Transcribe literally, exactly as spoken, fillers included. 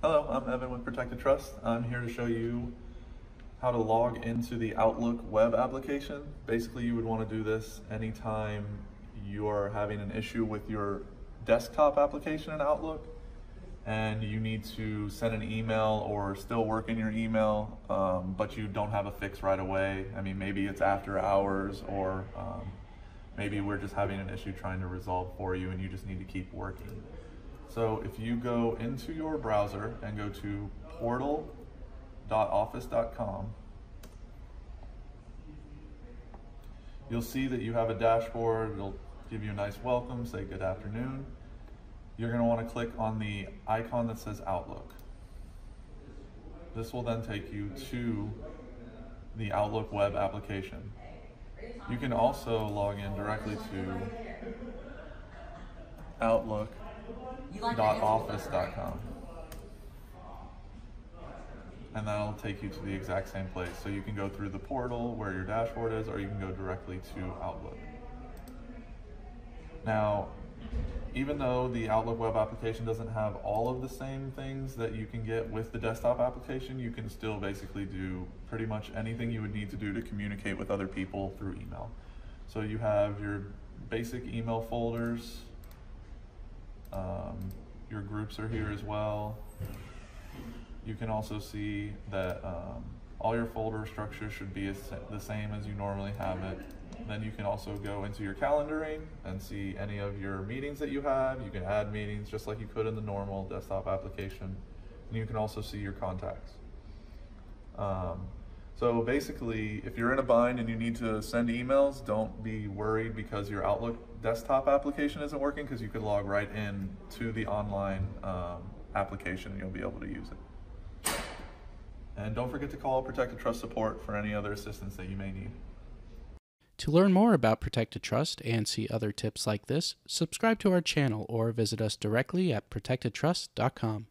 Hello, I'm Evan with Protected Trust. I'm here to show you how to log into the Outlook web application. Basically, you would want to do this anytime you are having an issue with your desktop application in Outlook and you need to send an email or still work in your email, um, but you don't have a fix right away. I mean, maybe it's after hours or um, maybe we're just having an issue trying to resolve for you and you just need to keep working. So if you go into your browser and go to portal dot office dot com, you'll see that you have a dashboard. It'll give you a nice welcome, say good afternoon. You're going to want to click on the icon that says Outlook. This will then take you to the Outlook web application. You can also log in directly to Outlook. portal dot office dot com, and that'll take you to the exact same place. So you can go through the portal where your dashboard is, or you can go directly to Outlook. Now, even though the Outlook web application doesn't have all of the same things that you can get with the desktop application, you can still basically do pretty much anything you would need to do to communicate with other people through email. So you have your basic email folders. Um, your groups are here as well. You can also see that um, all your folder structure should be the same as you normally have it. Then you can also go into your calendaring and see any of your meetings that you have. You can add meetings just like you could in the normal desktop application. And you can also see your contacts. Um, so basically, if you're in a bind and you need to send emails, don't be worried because your Outlook desktop application isn't working, because you could log right in to the online um, application and you'll be able to use it. And don't forget to call Protected Trust support for any other assistance that you may need. To learn more about Protected Trust and see other tips like this, subscribe to our channel or visit us directly at protected trust dot com.